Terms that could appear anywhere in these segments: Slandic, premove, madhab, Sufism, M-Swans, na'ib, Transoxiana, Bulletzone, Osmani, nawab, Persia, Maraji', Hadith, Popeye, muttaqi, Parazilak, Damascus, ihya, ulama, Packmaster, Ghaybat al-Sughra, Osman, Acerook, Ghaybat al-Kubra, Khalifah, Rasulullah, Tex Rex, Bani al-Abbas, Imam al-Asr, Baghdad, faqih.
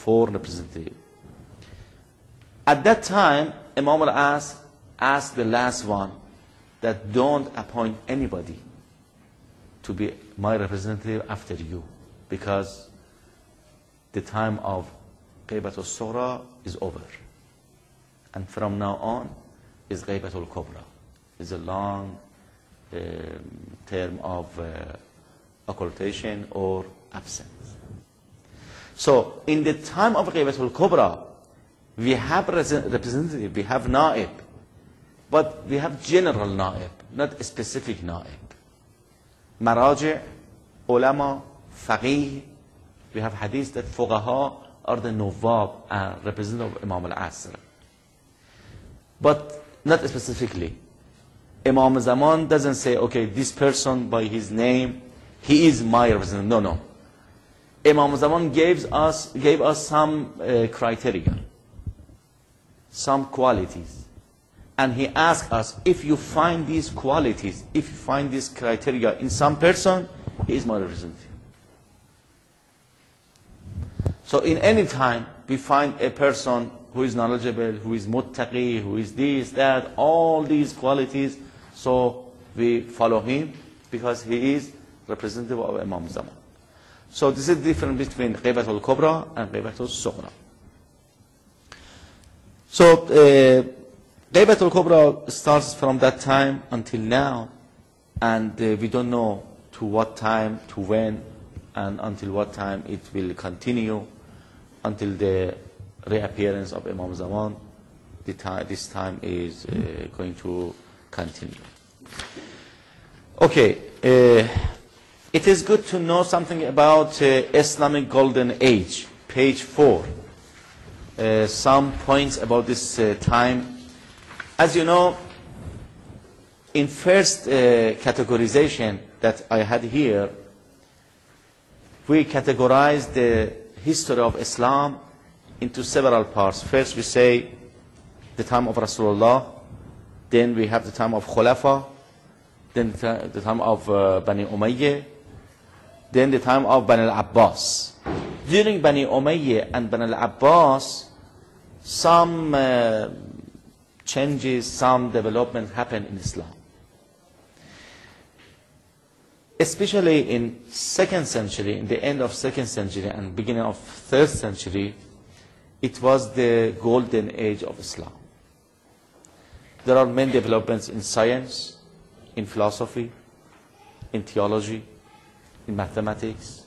for representative. At that time, Imam al-Asr asked the last one that don't appoint anybody to be my representative after you, because the time of Ghaybat al-Sughra is over. And from now on is Ghaybat al-Kubra. It's a long term of occultation or absence. So in the time of Ghaybat al-Kubra, we have representative, we have na'ib, but we have general na'ib, not specific na'ib. Maraji', ulama, faqih, we have hadith that fuqaha are the nawab and representative of Imam al-Asr. But not specifically. Imam Zaman doesn't say, okay, this person by his name, he is my representative. No, no. Imam Zaman gave us some criteria, some qualities. And he asked us, if you find these qualities, if you find these criteria in some person, he is my representative. So in any time, we find a person who is knowledgeable, who is muttaqi, who is this, that, all these qualities. So we follow him because he is representative of Imam Zaman. So this is the difference between Ghaybat al-Kubra and Ghaybat al-Sughra. So Ghaybat al-Kubra starts from that time until now, and we don't know to what time, to when, and until what time it will continue until the reappearance of Imam Zaman. This time is going to continue. Okay, it is good to know something about Islamic Golden Age, page 4. Some points about this time. As you know, in first categorization that I had here, we categorized the history of Islam into several parts. First we say the time of Rasulullah, then we have the time of Khulafa, then the time of Bani Umayyah, then the time of Bani al-Abbas. During Bani Umayyah and Bani al-Abbas, some changes, some development happened in Islam. Especially in 2nd century, in the end of 2nd century and beginning of 3rd century, it was the golden age of Islam. There are many developments in science, in philosophy, in theology, in mathematics,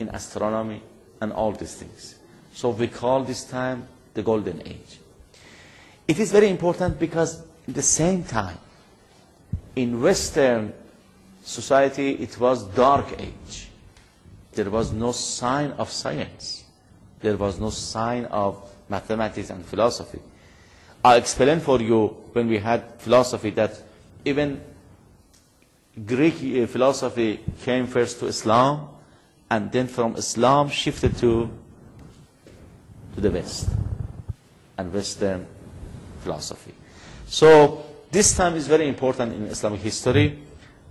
in astronomy, and all these things. So we call this time the golden age. It is very important because at the same time, in Western society, it was dark age. There was no sign of science. There was no sign of mathematics and philosophy. I'll explain for you when we had philosophy that even Greek philosophy came first to Islam, and then from Islam shifted to the West and Western philosophy. So this time is very important in Islamic history.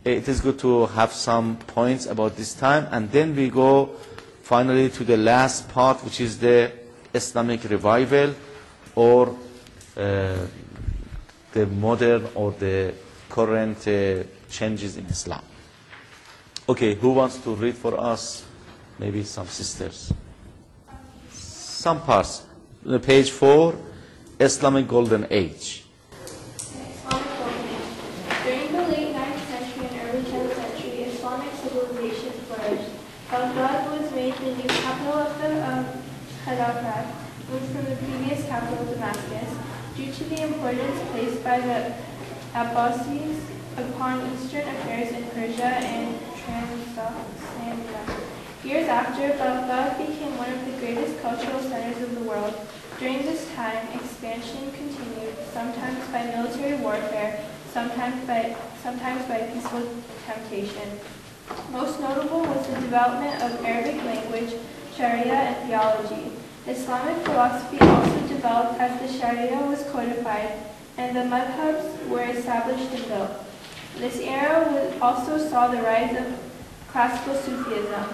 It is good to have some points about this time, and then we go finally to the last part, which is the Islamic revival, or the modern or the current changes in Islam. Okay, who wants to read for us? Maybe some sisters. Some parts. Page 4, Islamic Golden Age. During the late 9th century and early 10th century, Islamic civilization flourished. Baghdad was made the new capital of the Khalifah, which from the previous capital, Damascus, due to the importance placed by the Abbasids upon Eastern affairs in Persia and Transoxiana. Years after, Baghdad became one of the greatest cultural centers of the world. During this time, expansion continued, sometimes by military warfare, sometimes by peaceful temptation. Most notable was the development of Arabic language, Sharia, and theology. Islamic philosophy also developed as the Sharia was codified, and the madhabs were established and built. This era also saw the rise of classical Sufism.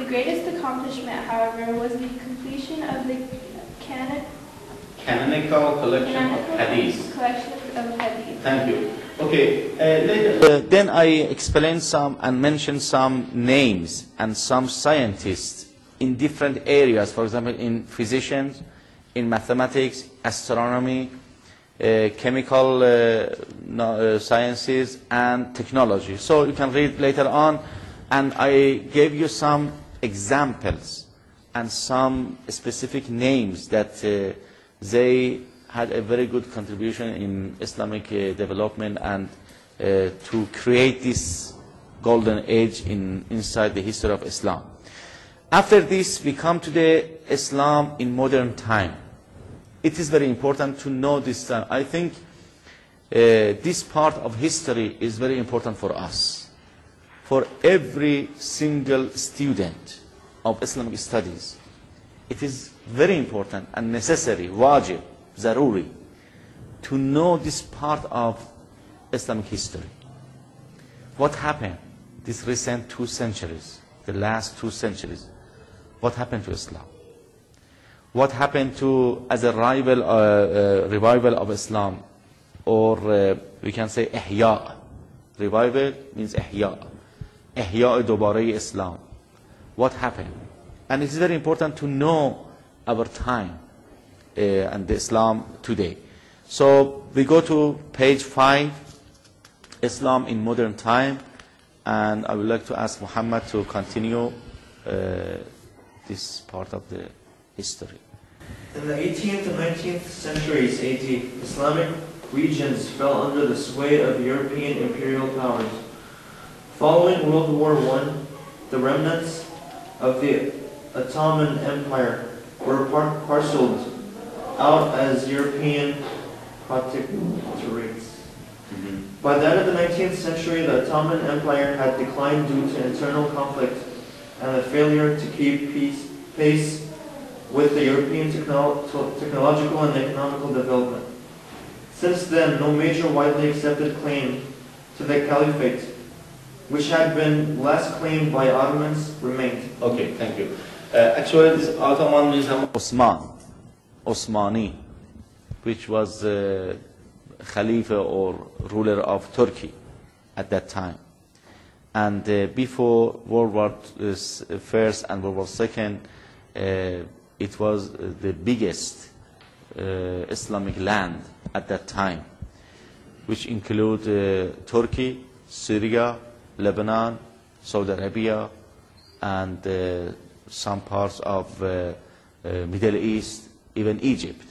The greatest accomplishment, however, was the completion of the canonical collection of hadith. Thank you. Okay. Then I explained some and mentioned some names and some scientists in different areas. For example, in physicians, in mathematics, astronomy, chemical sciences, and technology. So you can read later on. And I gave you some examples and some specific names that they had a very good contribution in Islamic development and to create this golden age inside the history of Islam. After this, we come to the Islam in modern time. It is very important to know this. I think this part of history is very important for us, for every single student of Islamic studies. It is very important and necessary, wajib, zaruri, to know this part of Islamic history. What happened these recent 2 centuries, the last 2 centuries? What happened to Islam? What happened to revival of Islam, or we can say ihya. Revival means ihya. Ihya Dobare Islam. What happened? And it's very important to know our time and the Islam today. So we go to page 5, Islam in modern time, and I would like to ask Muhammad to continue this part of the history. In the 18th and 19th centuries AD, Islamic regions fell under the sway of European imperial powers. Following World War I, the remnants of the Ottoman Empire were parceled out as European protectorates. By that of the 19th century, the Ottoman Empire had declined due to internal conflict and the failure to keep pace with the European technological and economical development. Since then, no major widely accepted claim to the caliphate, which had been last claimed by Ottomans, remained. Okay, thank you. Actually, this Ottoman means Osman, Osmani, which was Khalifah or ruler of Turkey at that time. And before World War I and World War II, it was the biggest Islamic land at that time, which include Turkey, Syria, Lebanon, Saudi Arabia, and some parts of Middle East, even Egypt.